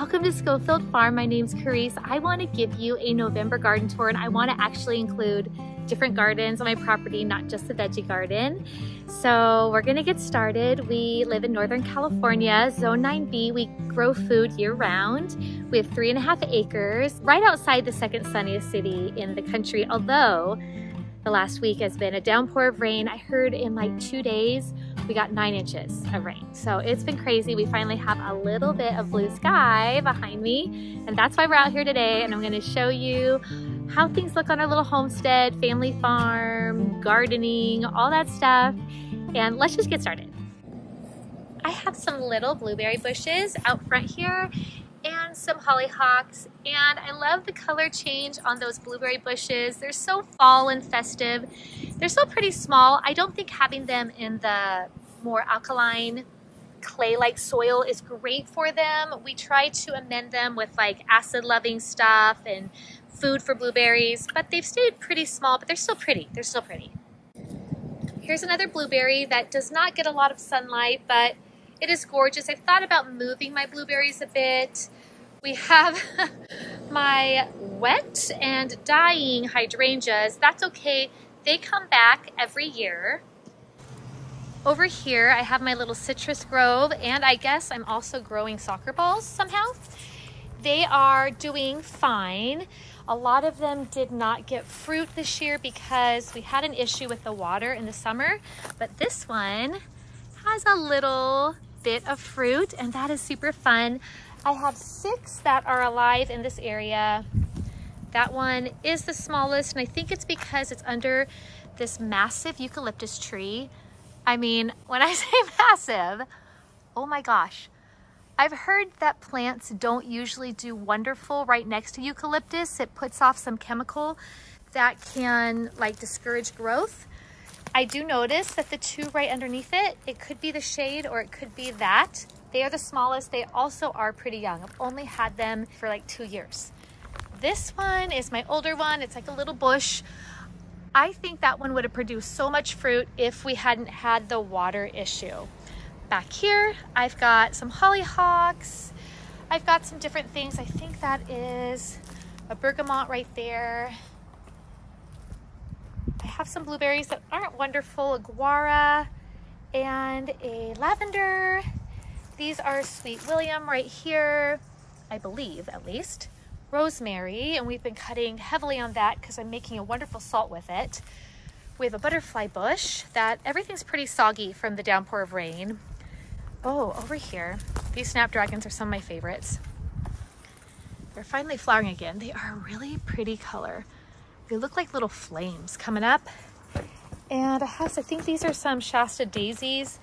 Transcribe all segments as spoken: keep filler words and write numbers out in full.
Welcome to Scofield Farm. My name's Carice. I want to give you a November garden tour, and I want to actually include different gardens on my property, not just the veggie garden. So we're gonna get started. We live in Northern California, Zone nine B. We grow food year round. We have three and a half acres, right outside the second sunniest city in the country. Although the last week has been a downpour of rain. I heard in like two days, we got nine inches of rain. So it's been crazy. We finally have a little bit of blue sky behind me, and that's why we're out here today. And I'm gonna show you how things look on our little homestead, family farm, gardening, all that stuff. And let's just get started. I have some little blueberry bushes out front here and some hollyhocks, and I love the color change on those blueberry bushes. They're so fall and festive. They're so pretty small. I don't think having them in the more alkaline clay-like soil is great for them. We try to amend them with like acid-loving stuff and food for blueberries, but they've stayed pretty small, but they're still pretty. They're still pretty. Here's another blueberry that does not get a lot of sunlight, but it is gorgeous. I've thought about moving my blueberries a bit. We have my wet and dying hydrangeas. That's okay. They come back every year. Over here, I have my little citrus grove, and I guess I'm also growing soccer balls somehow. They are doing fine. A lot of them did not get fruit this year because we had an issue with the water in the summer, but this one has a little bit of fruit, and that is super fun. I have six that are alive in this area. That one is the smallest, and I think it's because it's under this massive eucalyptus tree. I mean, when I say massive, oh my gosh. I've heard that plants don't usually do wonderful right next to eucalyptus. It puts off some chemical that can like discourage growth. I do notice that the two right underneath it, it could be the shade or it could be that. They are the smallest. They also are pretty young. I've only had them for like two years. This one is my older one. It's like a little bush. I think that one would have produced so much fruit if we hadn't had the water issue. Back here, I've got some hollyhocks. I've got some different things. I think that is a bergamot right there. I have some blueberries that aren't wonderful, a guara and a lavender. These are Sweet William right here, I believe at least. Rosemary, and we've been cutting heavily on that because I'm making a wonderful salt with it. We have a butterfly bush that everything's pretty soggy from the downpour of rain. Oh, over here, these snapdragons are some of my favorites. They're finally flowering again. They are a really pretty color. They look like little flames coming up. And I have, I think these are some Shasta daisies.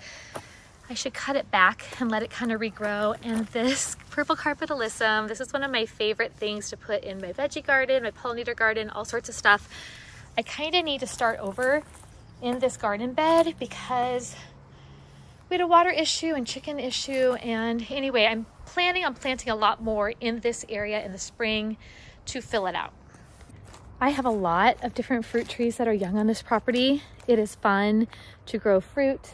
I should cut it back and let it kind of regrow. And this purple carpetalisum, this is one of my favorite things to put in my veggie garden, my pollinator garden, all sorts of stuff. I kind of need to start over in this garden bed because we had a water issue and chicken issue. And anyway, I'm planning on planting a lot more in this area in the spring to fill it out. I have a lot of different fruit trees that are young on this property. It is fun to grow fruit.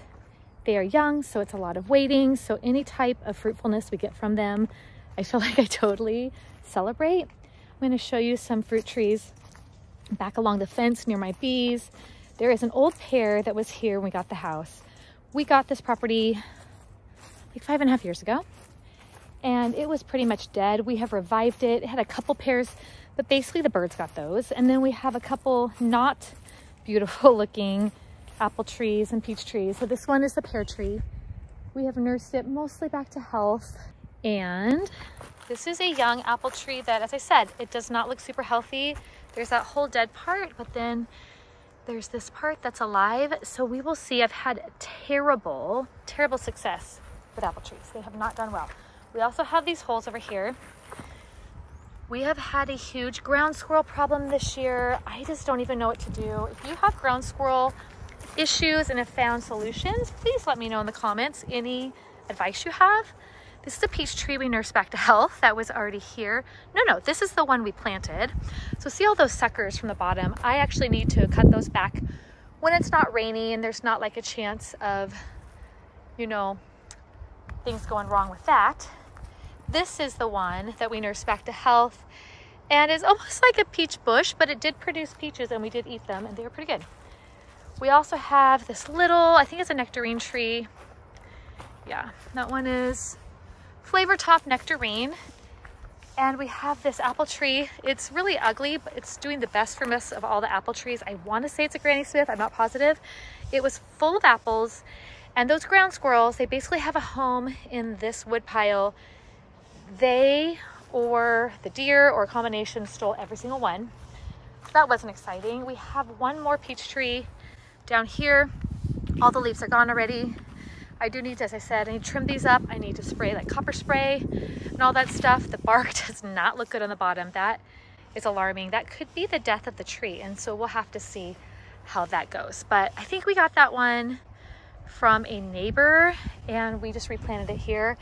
They are young, so it's a lot of waiting. So any type of fruitfulness we get from them, I feel like I totally celebrate. I'm going to show you some fruit trees back along the fence near my bees. There is an old pear that was here when we got the house. We got this property like five and a half years ago, and it was pretty much dead. We have revived it. It had a couple pears, but basically the birds got those. And then we have a couple not beautiful looking apple trees and peach trees. So this one is the pear tree. We have nursed it mostly back to health. And this is a young apple tree that, as I said, it does not look super healthy. There's that whole dead part, but then there's this part that's alive. So we will see. I've had terrible, terrible success with apple trees. They have not done well. We also have these holes over here. We have had a huge ground squirrel problem this year. I just don't even know what to do. If you have ground squirrel issues and have found solutions, please let me know in the comments any advice you have. This is a peach tree we nursed back to health that was already here. No, no, this is the one we planted. So see all those suckers from the bottom? I actually need to cut those back when it's not rainy and there's not like a chance of, you know, things going wrong with that. This is the one that we nursed back to health and is almost like a peach bush, but it did produce peaches and we did eat them and they were pretty good. We also have this little, I think it's a nectarine tree. Yeah, that one is Flavor Top nectarine. And we have this apple tree. It's really ugly, but it's doing the best from us of all the apple trees. I want to say it's a Granny Smith, I'm not positive. It was full of apples, and those ground squirrels, they basically have a home in this wood pile. They or the deer or a combination stole every single one. So that wasn't exciting. We have one more peach tree down here. All the leaves are gone already. I do need to, as I said, I need to trim these up. I need to spray like copper spray and all that stuff. The bark does not look good on the bottom. That is alarming. That could be the death of the tree. And so we'll have to see how that goes. But I think we got that one from a neighbor and we just replanted it here.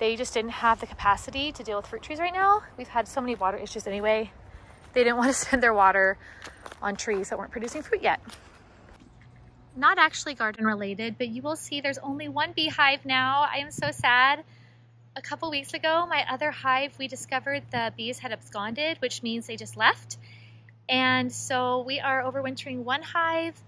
They just didn't have the capacity to deal with fruit trees right now. We've had so many water issues anyway. They didn't want to spend their water on trees that weren't producing fruit yet. Not actually garden related, but you will see there's only one beehive now. I am so sad. A couple weeks ago, my other hive, we discovered the bees had absconded, which means they just left. And so we are overwintering one hive.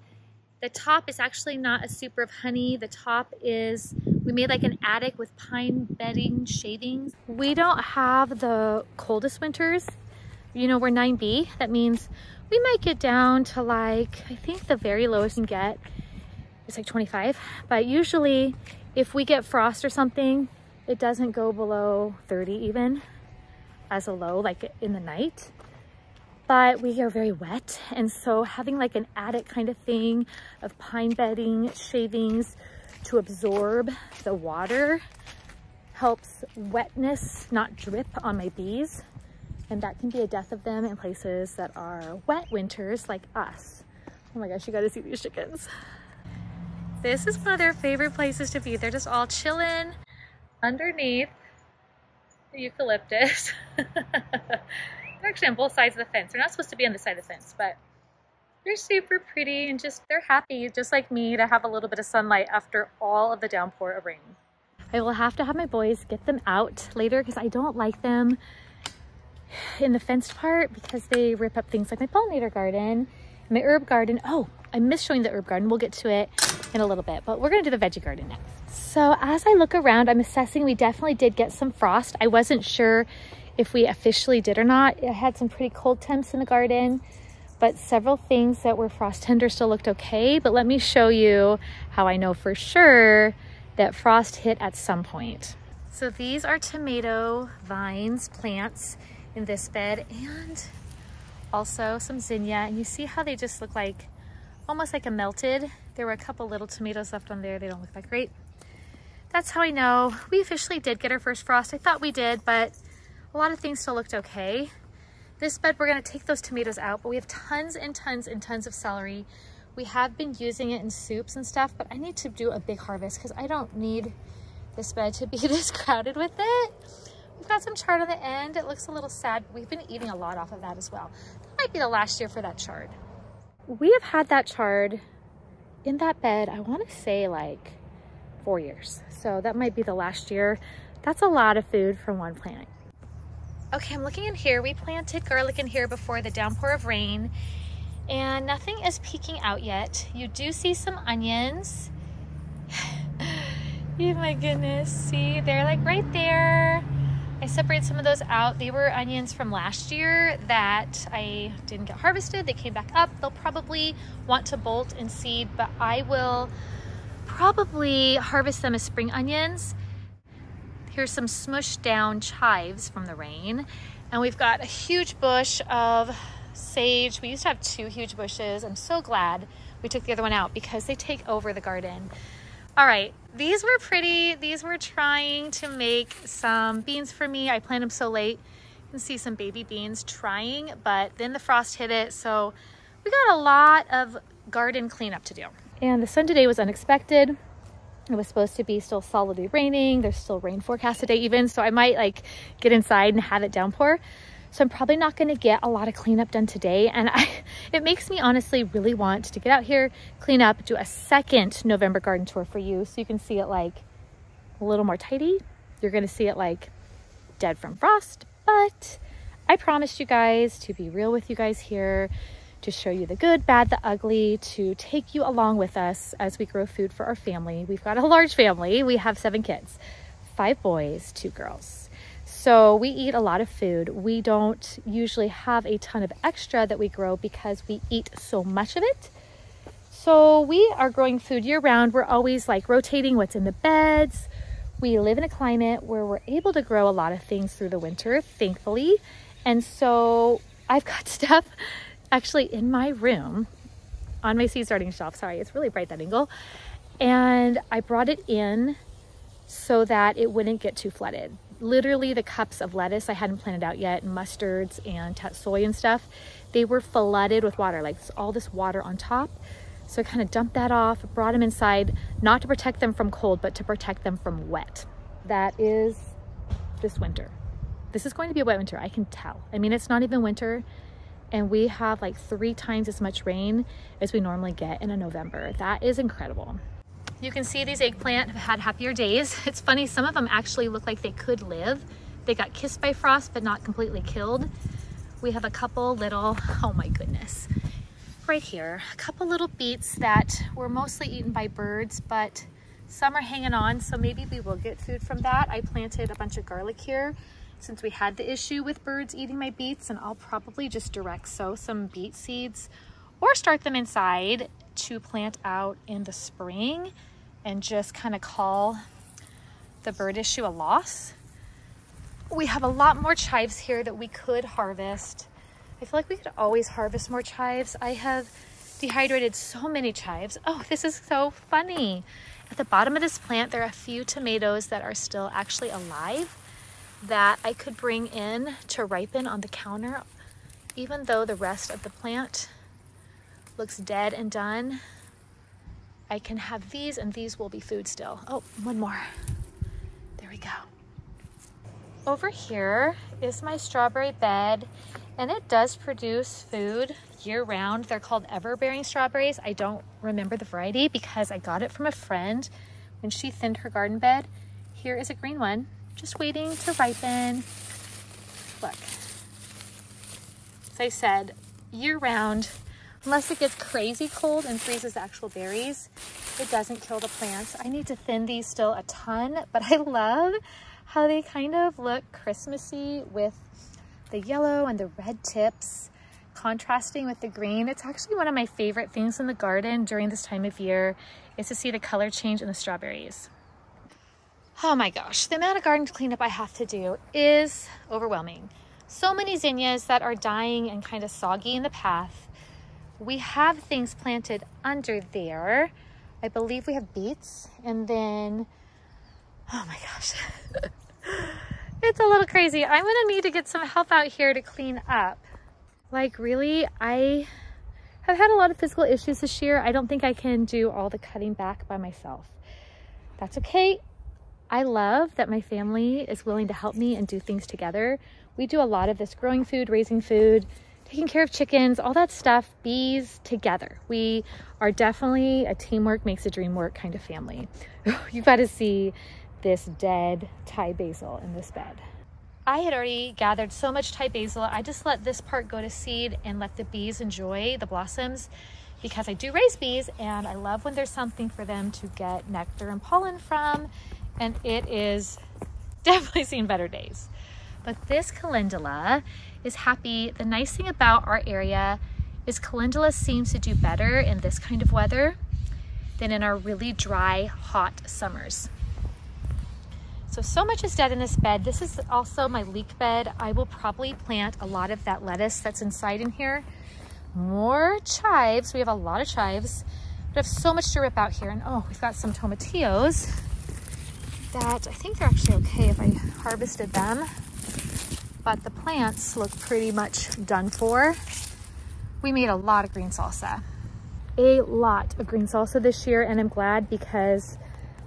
The top is actually not a super of honey. The top is, we made like an attic with pine bedding shavings. We don't have the coldest winters. You know, we're nine B. That means we might get down to like, I think the very lowest you can get is like twenty-five, but usually if we get frost or something, it doesn't go below thirty even as a low, like in the night. But we are very wet, and so having like an attic kind of thing of pine bedding shavings to absorb the water helps wetness not drip on my bees. And that can be a death of them in places that are wet winters like us. Oh my gosh, you gotta see these chickens. This is one of their favorite places to be. They're just all chilling underneath the eucalyptus. They're actually on both sides of the fence. They're not supposed to be on the side of the fence, but they're super pretty and just, they're happy, just like me, to have a little bit of sunlight after all of the downpour of rain. I will have to have my boys get them out later because I don't like them in the fenced part because they rip up things like my pollinator garden, my herb garden. Oh, I missed showing the herb garden. We'll get to it in a little bit, but we're gonna do the veggie garden next. So as I look around, I'm assessing we definitely did get some frost. I wasn't sure if we officially did or not. I had some pretty cold temps in the garden, but several things that were frost tender still looked okay. But let me show you how I know for sure that frost hit at some point. So these are tomato vines, plants, in this bed, and also some zinnia, and you see how they just look like almost like a melted. There were a couple little tomatoes left on there. They don't look that great. That's how I know we officially did get our first frost. I thought we did, but a lot of things still looked okay. This bed, we're going to take those tomatoes out, but we have tons and tons and tons of celery. We have been using it in soups and stuff, but I need to do a big harvest because I don't need this bed to be this crowded with it. We've got some chard on the end. It looks a little sad. We've been eating a lot off of that as well. That might be the last year for that chard. We have had that chard in that bed, I want to say like four years. So that might be the last year. That's a lot of food from one plant. Okay, I'm looking in here. We planted garlic in here before the downpour of rain, and nothing is peeking out yet. You do see some onions. Oh my goodness. See, they're like right there. I separated some of those out. They were onions from last year that I didn't get harvested. They came back up. They'll probably want to bolt and seed, but I will probably harvest them as spring onions. Here's some smushed down chives from the rain. And we've got a huge bush of sage. We used to have two huge bushes. I'm so glad we took the other one out because they take over the garden. All right, these were pretty. These were trying to make some beans for me. I planted them so late. You can see some baby beans trying, but then the frost hit it. So we got a lot of garden cleanup to do. And the sun today was unexpected. It was supposed to be still solidly raining. There's still rain forecast today even. So I might like get inside and have it downpour. So I'm probably not gonna get a lot of cleanup done today. And I, it makes me honestly really want to get out here, clean up, do a second November garden tour for you so you can see it like a little more tidy. You're gonna see it like dead from frost, but I promised you guys to be real with you guys here, to show you the good, bad, the ugly, to take you along with us as we grow food for our family. We've got a large family. We have seven kids, five boys, two girls. So we eat a lot of food. We don't usually have a ton of extra that we grow because we eat so much of it. So we are growing food year round. We're always like rotating what's in the beds. We live in a climate where we're able to grow a lot of things through the winter, thankfully. And so I've got stuff actually in my room on my seed starting shelf. Sorry, it's really bright, that angle. And I brought it in so that it wouldn't get too flooded. Literally the cups of lettuce I hadn't planted out yet, and mustards and soy and stuff, they were flooded with water, like all this water on top. So I kind of dumped that off, brought them inside, not to protect them from cold, but to protect them from wet. That is this winter. This is going to be a wet winter, I can tell. I mean, it's not even winter, and we have like three times as much rain as we normally get in a November. That is incredible. You can see these eggplant have had happier days. It's funny, some of them actually look like they could live. They got kissed by frost, but not completely killed. We have a couple little, oh my goodness. Right here, a couple little beets that were mostly eaten by birds, but some are hanging on, so maybe we will get food from that. I planted a bunch of garlic here since we had the issue with birds eating my beets, and I'll probably just direct sow some beet seeds or start them inside to plant out in the spring and just kind of call the bird issue a loss. We have a lot more chives here that we could harvest. I feel like we could always harvest more chives. I have dehydrated so many chives. Oh, this is so funny. At the bottom of this plant, there are a few tomatoes that are still actually alive that I could bring in to ripen on the counter, even though the rest of the plant looks dead and done. I can have these, and these will be food still. Oh, one more. There we go. Over here is my strawberry bed, and it does produce food year round. They're called everbearing strawberries. I don't remember the variety because I got it from a friend when she thinned her garden bed. Here is a green one, just waiting to ripen. Look, as I said, year round, unless it gets crazy cold and freezes the actual berries, it doesn't kill the plants. I need to thin these still a ton, but I love how they kind of look Christmassy with the yellow and the red tips contrasting with the green. It's actually one of my favorite things in the garden during this time of year is to see the color change in the strawberries. Oh my gosh, the amount of garden cleanup I have to do is overwhelming. So many zinnias that are dying and kind of soggy in the path. We have things planted under there. I believe we have beets, and then, oh my gosh. It's a little crazy. I'm gonna need to get some help out here to clean up. Like really, I have had a lot of physical issues this year. I don't think I can do all the cutting back by myself. That's okay. I love that my family is willing to help me and do things together. We do a lot of this growing food, raising food, taking care of chickens, all that stuff, bees, together. We are definitely a teamwork makes a dream work kind of family. You gotta see this dead Thai basil in this bed. I had already gathered so much Thai basil, I just let this part go to seed and let the bees enjoy the blossoms, because I do raise bees and I love when there's something for them to get nectar and pollen from, and it is definitely seen better days. But this calendula is happy. The nice thing about our area is calendula seems to do better in this kind of weather than in our really dry, hot summers. So, so much is dead in this bed. This is also my leek bed. I will probably plant a lot of that lettuce that's inside in here. More chives. We have a lot of chives. We have so much to rip out here. And oh, we've got some tomatillos that I think they're actually okay if I harvested them. But the plants look pretty much done for. We made a lot of green salsa. A lot of green salsa this year, and I'm glad, because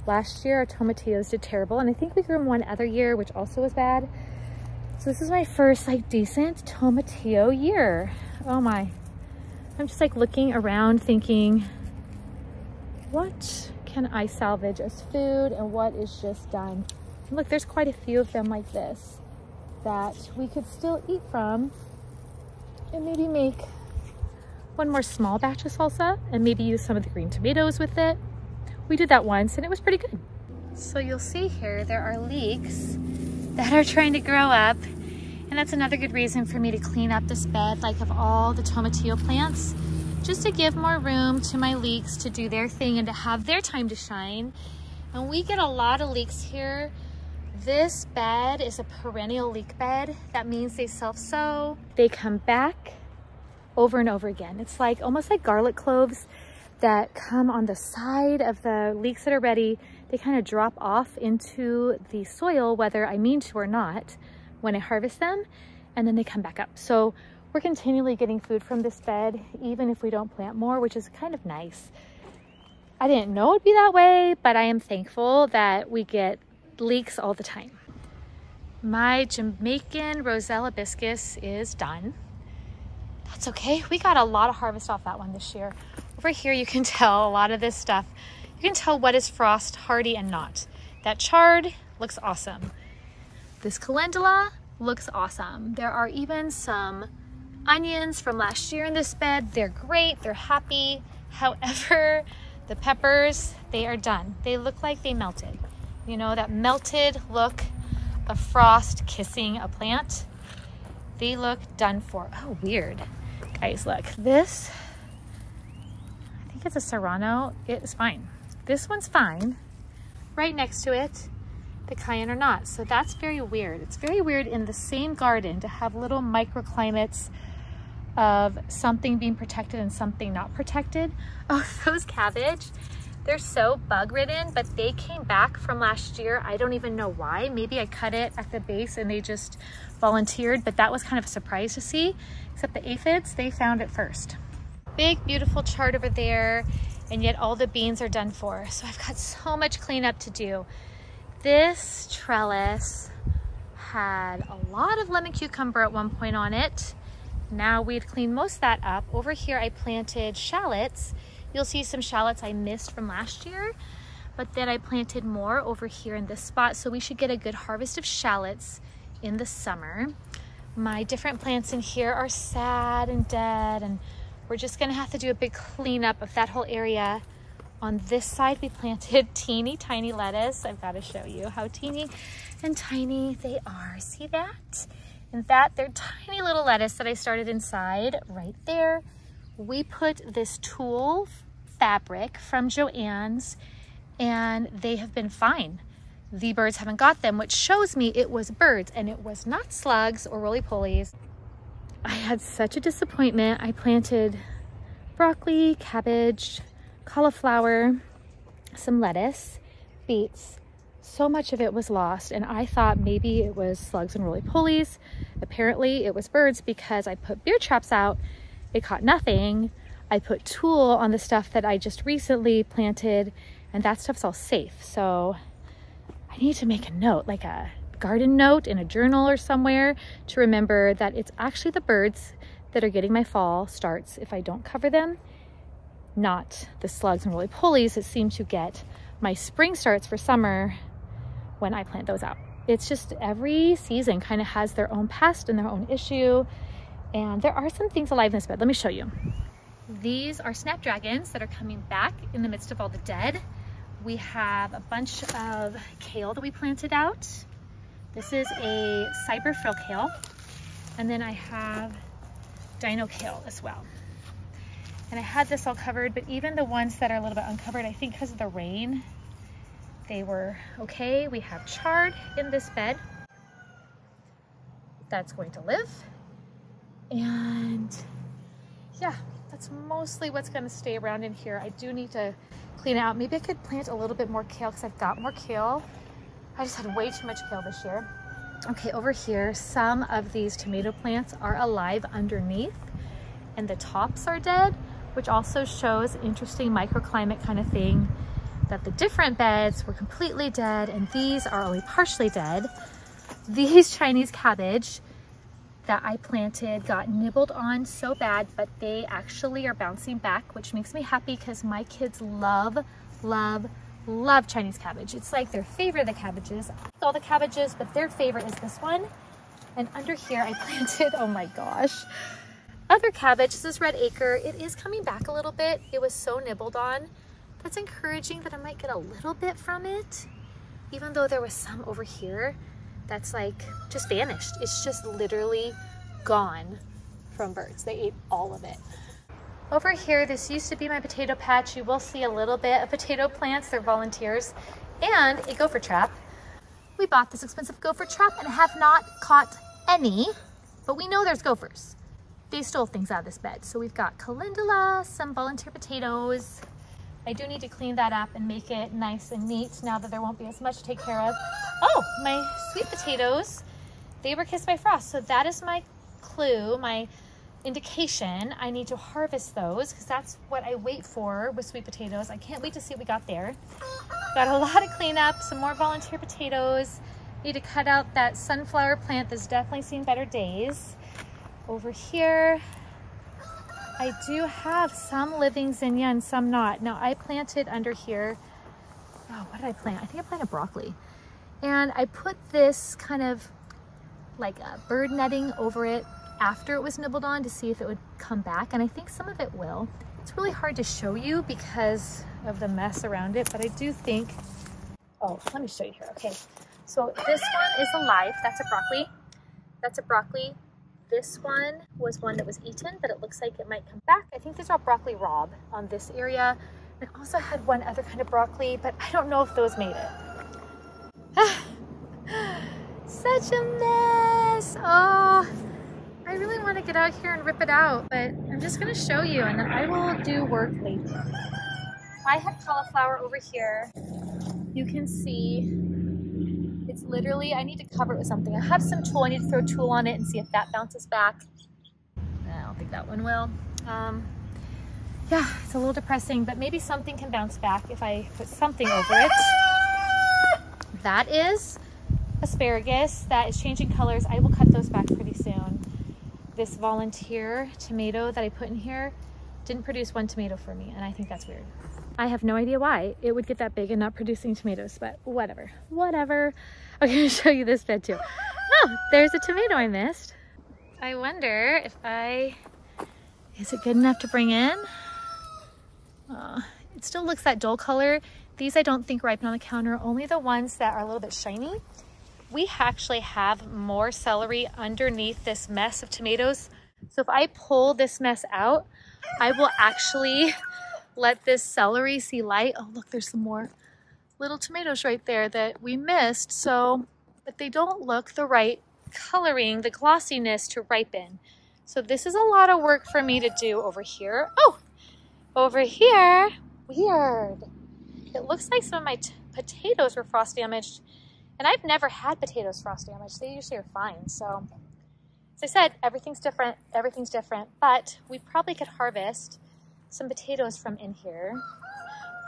last year, our tomatillos did terrible, and I think we grew them one other year, which also was bad. So this is my first like decent tomatillo year. Oh my. I'm just like looking around thinking, what can I salvage as food and what is just done? And look, there's quite a few of them like this. that we could still eat from, and maybe make one more small batch of salsa and maybe use some of the green tomatoes with it. We did that once and it was pretty good. So you'll see here, there are leeks that are trying to grow up. And that's another good reason for me to clean up this bed, like of all the tomatillo plants, just to give more room to my leeks to do their thing and to have their time to shine. And we get a lot of leeks here. This bed is a perennial leek bed. That means they self-sow. They come back over and over again. It's like almost like garlic cloves that come on the side of the leeks that are ready. They kind of drop off into the soil, whether I mean to or not, when I harvest them, and then they come back up. So we're continually getting food from this bed, even if we don't plant more, which is kind of nice. I didn't know it'd be that way, but I am thankful that we get leeks all the time. My Jamaican Roselle hibiscus is done. That's okay. We got a lot of harvest off that one this year. Over here, you can tell a lot of this stuff. You can tell what is frost hardy and not. That chard looks awesome. This calendula looks awesome. There are even some onions from last year in this bed. They're great. They're happy. However, the peppers, they are done. They look like they melted. You know, that melted look of frost kissing a plant. They look done for. Oh, weird. Guys, look. This, I think it's a Serrano. It's fine. This one's fine. Right next to it, the cayenne are not. So that's very weird. It's very weird in the same garden to have little microclimates of something being protected and something not protected. Oh, those cabbage. They're so bug ridden, but they came back from last year. I don't even know why. Maybe I cut it at the base and they just volunteered, but that was kind of a surprise to see, except the aphids, they found it first. Big, beautiful chard over there, and yet all the beans are done for. So I've got so much cleanup to do. This trellis had a lot of lemon cucumber at one point on it. Now we've cleaned most of that up. Over here, I planted shallots. You'll see some shallots I missed from last year, but then I planted more over here in this spot, so we should get a good harvest of shallots in the summer. My different plants in here are sad and dead, and we're just gonna have to do a big cleanup of that whole area. On this side, we planted teeny tiny lettuce. I've gotta show you how teeny and tiny they are. See that? And that, they're tiny little lettuce that I started inside right there. We put this tulle fabric from Joanne's and they have been fine. The birds haven't got them, which shows me it was birds and it was not slugs or roly-polies. I had such a disappointment. I planted broccoli, cabbage, cauliflower, some lettuce, beets. So much of it was lost and I thought maybe it was slugs and roly-polies. Apparently it was birds because I put bear traps out. It caught nothing. I put tulle on the stuff that I just recently planted and that stuff's all safe. So I need to make a note, like a garden note in a journal or somewhere, to remember that it's actually the birds that are getting my fall starts if I don't cover them, not the slugs and roly-polies that seem to get my spring starts for summer when I plant those out. It's just every season kind of has their own pest and their own issue. And there are some things alive in this bed. Let me show you. These are snapdragons that are coming back in the midst of all the dead. We have a bunch of kale that we planted out. This is a cyber frill kale. And then I have dino kale as well. And I had this all covered, but even the ones that are a little bit uncovered, I think because of the rain, they were okay. We have chard in this bed. That's going to live. And yeah, that's mostly what's going to stay around in here. I do need to clean it out. Maybe I could plant a little bit more kale because I've got more kale. I just had way too much kale this year. Okay, over here, some of these tomato plants are alive underneath and the tops are dead, which also shows interesting microclimate kind of thing, that the different beds were completely dead and these are only partially dead. These Chinese cabbage that I planted got nibbled on so bad, but they actually are bouncing back, which makes me happy because my kids love, love, love Chinese cabbage. It's like their favorite of the cabbages. All the cabbages, but their favorite is this one. And under here I planted, oh my gosh, other cabbage. This is Red Acre. It is coming back a little bit. It was so nibbled on. That's encouraging that I might get a little bit from it, even though there was some over here that's like just vanished. It's just literally gone from birds. They ate all of it. Over here, this used to be my potato patch. You will see a little bit of potato plants. They're volunteers. And a gopher trap. We bought this expensive gopher trap and have not caught any, but we know there's gophers. They stole things out of this bed. So we've got calendula, some volunteer potatoes. I do need to clean that up and make it nice and neat now that there won't be as much to take care of. Oh, my sweet potatoes, they were kissed by frost. So that is my clue, my indication. I need to harvest those because that's what I wait for with sweet potatoes. I can't wait to see what we got there. Got a lot of cleanup, some more volunteer potatoes. Need to cut out that sunflower plant that's definitely seen better days. Over here, I do have some living zinnia and some not. Now I planted under here, oh, what did I plant? I think I planted broccoli. And I put this kind of like a bird netting over it after it was nibbled on to see if it would come back. And I think some of it will. It's really hard to show you because of the mess around it, but I do think, oh, let me show you here. Okay, so this one is alive. That's a broccoli. That's a broccoli. This one was one that was eaten, but it looks like it might come back. I think these are broccoli rob on this area. And I also had one other kind of broccoli, but I don't know if those made it. Such a mess. Oh, I really want to get out here and rip it out, but I'm just going to show you and then I will do work later. I had cauliflower over here. You can see it's literally, I need to cover it with something. I have some tulle. I need to throw tulle on it and see if that bounces back. I don't think that one will. Um, yeah, it's a little depressing, but maybe something can bounce back if I put something over it. That is asparagus. That is changing colors. I will cut those back pretty soon. This volunteer tomato that I put in here didn't produce one tomato for me, and I think that's weird. I have no idea why it would get that big and not producing tomatoes, but whatever, whatever. I'm gonna show you this bed too. Oh, there's a tomato I missed. I wonder if I, is it good enough to bring in? Oh, it still looks that dull color. These I don't think ripen on the counter, only the ones that are a little bit shiny. We actually have more celery underneath this mess of tomatoes. So if I pull this mess out, I will actually let this celery see light. Oh, look, there's some more little tomatoes right there that we missed. So, but they don't look the right coloring, the glossiness to ripen. So this is a lot of work for me to do over here. Oh, over here, weird. It looks like some of my potatoes were frost damaged. And I've never had potatoes frost damage. They usually are fine. So as I said, everything's different, everything's different, but we probably could harvest some potatoes from in here.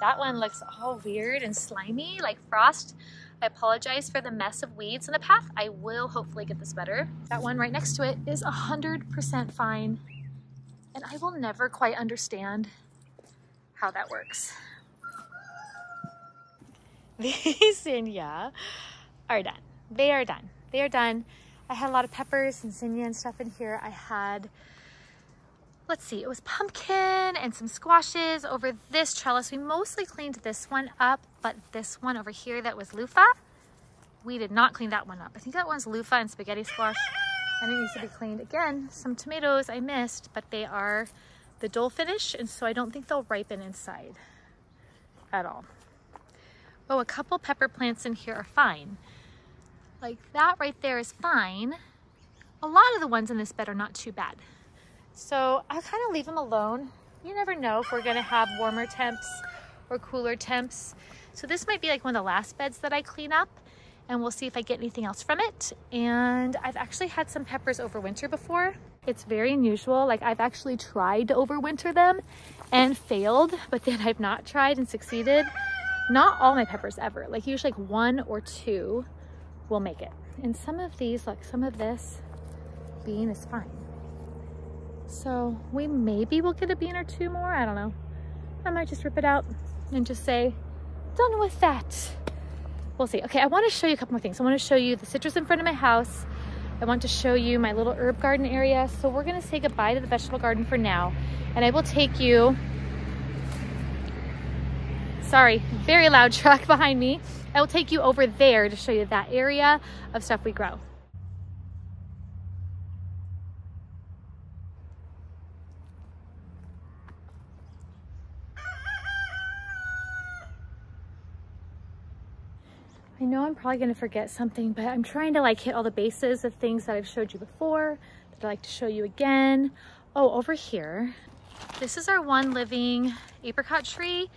That one looks all weird and slimy, like frost. I apologize for the mess of weeds in the path. I will hopefully get this better. That one right next to it is one hundred percent fine. And I will never quite understand how that works. These zinnia are done. They are done. They are done. I had a lot of peppers and zinnia and stuff in here. I had, let's see, it was pumpkin and some squashes over this trellis. We mostly cleaned this one up, but this one over here that was loofah, we did not clean that one up. I think that one's loofah and spaghetti squash, and it needs to be cleaned again. Some tomatoes I missed, but they are the dull finish, and so I don't think they'll ripen inside at all. Oh, a couple pepper plants in here are fine. Like that right there is fine. A lot of the ones in this bed are not too bad. So I kind of leave them alone. You never know if we're gonna have warmer temps or cooler temps. So this might be like one of the last beds that I clean up, and we'll see if I get anything else from it. And I've actually had some peppers overwinter before. It's very unusual. Like I've actually tried to overwinter them and failed, but then I've not tried and succeeded. Not all my peppers ever, like usually like one or two will make it. And some of these, like some of this bean is fine. So we maybe will get a bean or two more, I don't know. I might just rip it out and just say, done with that. We'll see. Okay, I wanna show you a couple more things. I wanna show you the citrus in front of my house. I want to show you my little herb garden area. So we're gonna say goodbye to the vegetable garden for now. And I will take you, sorry, very loud truck behind me. I will take you over there to show you that area of stuff we grow. I know I'm probably gonna forget something, but I'm trying to like hit all the bases of things that I've showed you before that I like to show you again. Oh, over here, this is our one living apricot tree.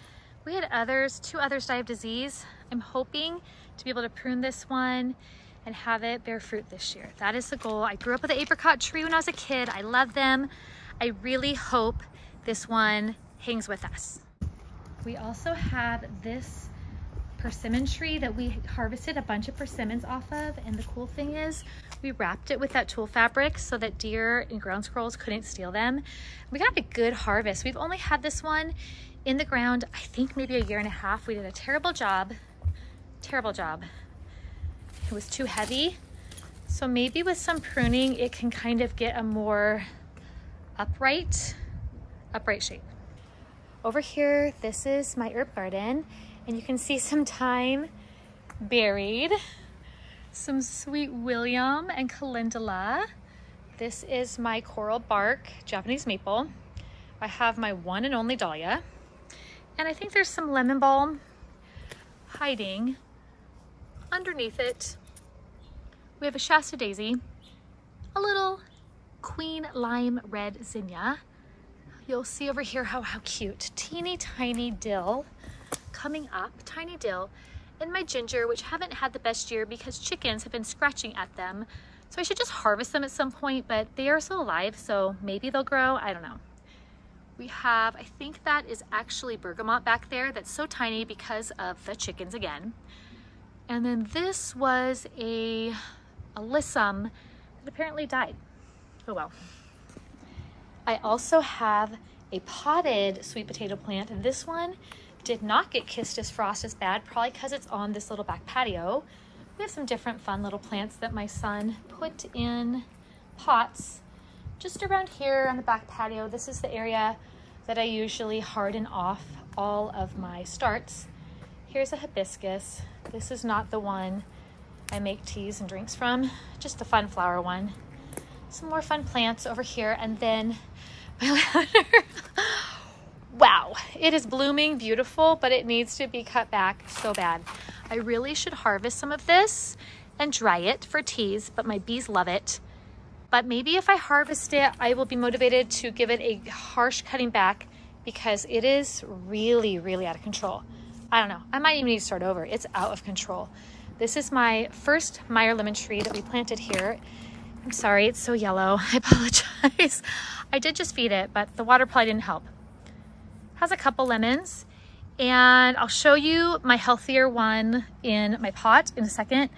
We had others, two others die of disease. I'm hoping to be able to prune this one and have it bear fruit this year. That is the goal. I grew up with an apricot tree when I was a kid. I love them. I really hope this one hangs with us. We also have this persimmon tree that we harvested a bunch of persimmons off of, and the cool thing is we wrapped it with that tulle fabric so that deer and ground squirrels couldn't steal them. We got a good harvest. We've only had this one in the ground I think maybe a year and a half. We did a terrible job terrible job it was too heavy, so maybe with some pruning it can kind of get a more upright upright shape. Over here, this is my herb garden. And you can see some thyme buried, some Sweet William and calendula. This is my coral bark Japanese maple. I have my one and only dahlia. And I think there's some lemon balm hiding underneath it. We have a Shasta daisy, a little queen lime red zinnia. You'll see over here how, how cute. Teeny tiny dill. Coming up, tiny dill, and my ginger, which haven't had the best year because chickens have been scratching at them. So I should just harvest them at some point, but they are still alive, so maybe they'll grow, I don't know. We have, I think that is actually bergamot back there that's so tiny because of the chickens again. And then this was a alyssum that apparently died. Oh well. I also have a potted sweet potato plant, and this one did not get kissed as frost as bad, probably because it's on this little back patio. We have some different fun little plants that my son put in pots just around here on the back patio. This is the area that I usually harden off all of my starts. Here's a hibiscus. This is not the one I make teas and drinks from, just the fun flower one. Some more fun plants over here, and then my lavender. Wow, it is blooming beautiful, but it needs to be cut back so bad. I really should harvest some of this and dry it for teas, but my bees love it. But maybe if I harvest it, I will be motivated to give it a harsh cutting back because it is really, really out of control. I don't know, I might even need to start over. It's out of control. This is my first Meyer lemon tree that we planted here. I'm sorry, it's so yellow, I apologize. I did just feed it, but the water probably didn't help. Has a couple lemons, and I'll show you my healthier one in my pot in a second.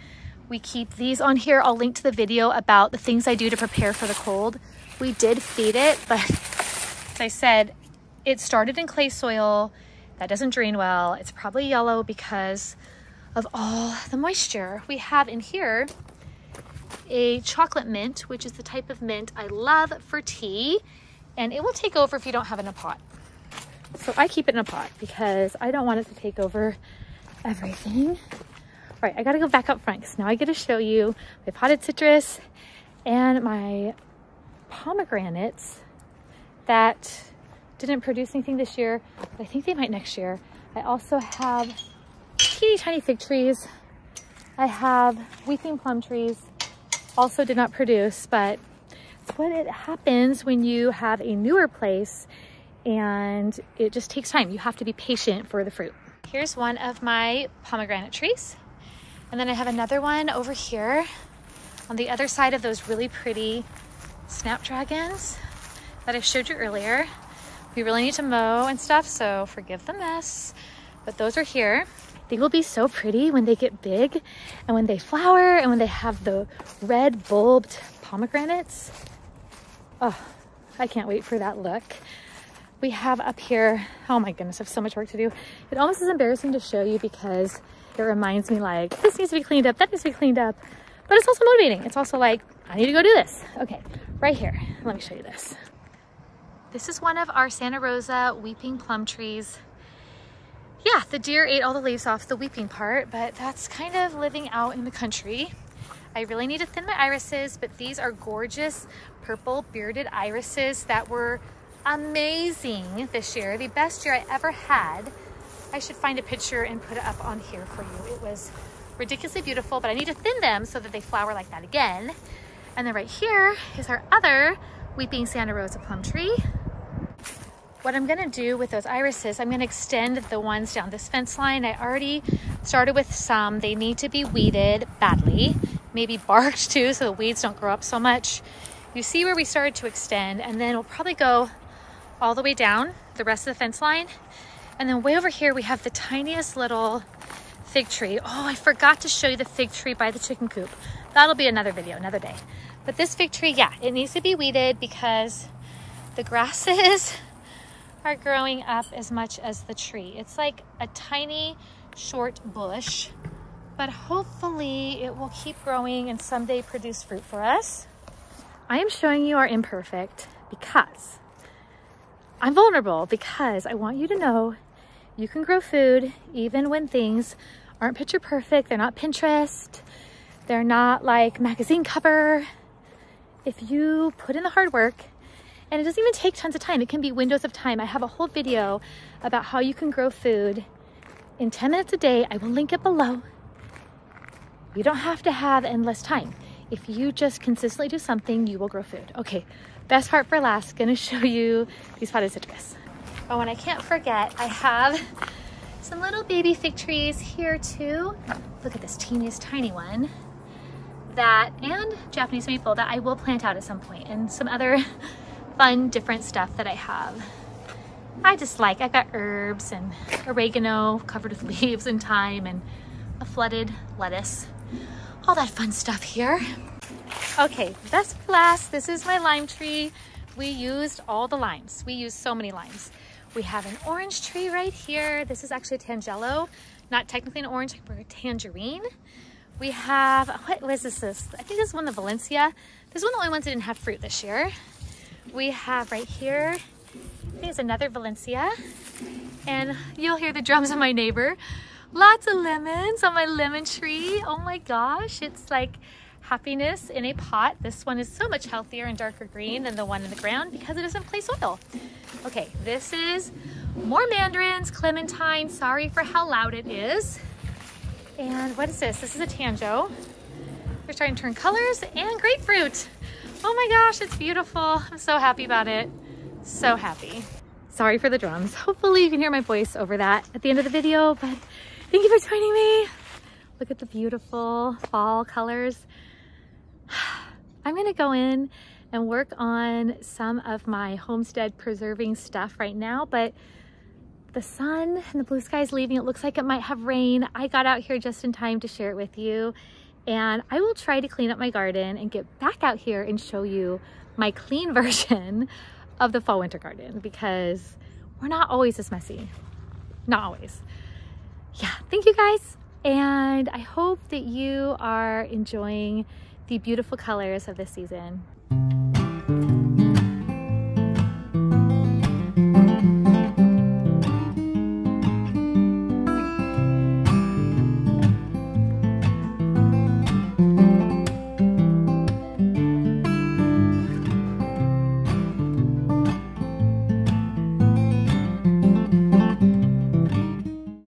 We keep these on here. I'll link to the video about the things I do to prepare for the cold. We did feed it, but as I said, it started in clay soil. That doesn't drain well. It's probably yellow because of all the moisture we have in here. A chocolate mint, which is the type of mint I love for tea, and it will take over if you don't have it in a pot. So I keep it in a pot because I don't want it to take over everything. All right, I gotta go back up front because now I get to show you my potted citrus and my pomegranates that didn't produce anything this year, but I think they might next year. I also have teeny tiny fig trees. I have weeping plum trees, also did not produce, but it's what it happens when you have a newer place and it just takes time. You have to be patient for the fruit. Here's one of my pomegranate trees. And then I have another one over here on the other side of those really pretty snapdragons that I showed you earlier. We really need to mow and stuff, so forgive the mess. But those are here. They will be so pretty when they get big and when they flower and when they have the red bulbed pomegranates. Oh, I can't wait for that look. We have up here, oh my goodness, I have so much work to do. It almost is embarrassing to show you because it reminds me like, this needs to be cleaned up, that needs to be cleaned up. But it's also motivating. It's also like, I need to go do this. Okay, right here. Let me show you this. This is one of our Santa Rosa weeping plum trees. Yeah, the deer ate all the leaves off the weeping part, but that's kind of living out in the country. I really need to thin my irises, but these are gorgeous purple bearded irises that were amazing this year. The best year I ever had. I should find a picture and put it up on here for you. It was ridiculously beautiful, but I need to thin them so that they flower like that again. And then right here is our other weeping Santa Rosa plum tree. What I'm gonna do with those irises, I'm gonna extend the ones down this fence line. I already started with some. They need to be weeded badly, maybe barked too, so the weeds don't grow up so much. You see where we started to extend, and then we'll probably go all the way down the rest of the fence line. And then way over here, we have the tiniest little fig tree. Oh, I forgot to show you the fig tree by the chicken coop. That'll be another video, another day. But this fig tree, yeah, it needs to be weeded because the grasses are growing up as much as the tree. It's like a tiny short bush, but hopefully it will keep growing and someday produce fruit for us. I am showing you our imperfect because I'm vulnerable, because I want you to know you can grow food even when things aren't picture perfect. They're not Pinterest. They're not like magazine cover. If you put in the hard work, and it doesn't even take tons of time. It can be windows of time. I have a whole video about how you can grow food in ten minutes a day. I will link it below. You don't have to have endless time. If you just consistently do something, you will grow food. Okay, best part for last, gonna show you these potted citrus. Oh, and I can't forget, I have some little baby fig trees here too. Look at this teeniest tiny one. That, and Japanese maple that I will plant out at some point, and some other fun, different stuff that I have. I just like, I've got herbs and oregano covered with leaves and thyme and a flooded lettuce. All that fun stuff here. Okay, best class, this is my lime tree. We used all the limes. We used so many limes. We have an orange tree right here. This is actually a tangelo, not technically an orange, but a tangerine. We have, what was this? I think this is one of the Valencia. This is one of the only ones that didn't have fruit this year. We have right here, I think it's another Valencia. And you'll hear the drums of my neighbor. Lots of lemons on my lemon tree. Oh my gosh, it's like happiness in a pot. This one is so much healthier and darker green than the one in the ground because it doesn't play soil. Okay, this is more mandarins, clementine. Sorry for how loud it is. And what is this? This is a tanjo. We're starting to turn colors, and grapefruit. Oh my gosh, it's beautiful. I'm so happy about it. So happy. Sorry for the drums. Hopefully you can hear my voice over that at the end of the video, but thank you for joining me. Look at the beautiful fall colors. I'm gonna go in and work on some of my homestead preserving stuff right now, but the sun and the blue sky is leaving. It looks like it might have rain. I got out here just in time to share it with you, and I will try to clean up my garden and get back out here and show you my clean version of the fall winter garden, because we're not always this messy. Not always. Yeah, thank you guys, and I hope that you are enjoying the beautiful colors of this season.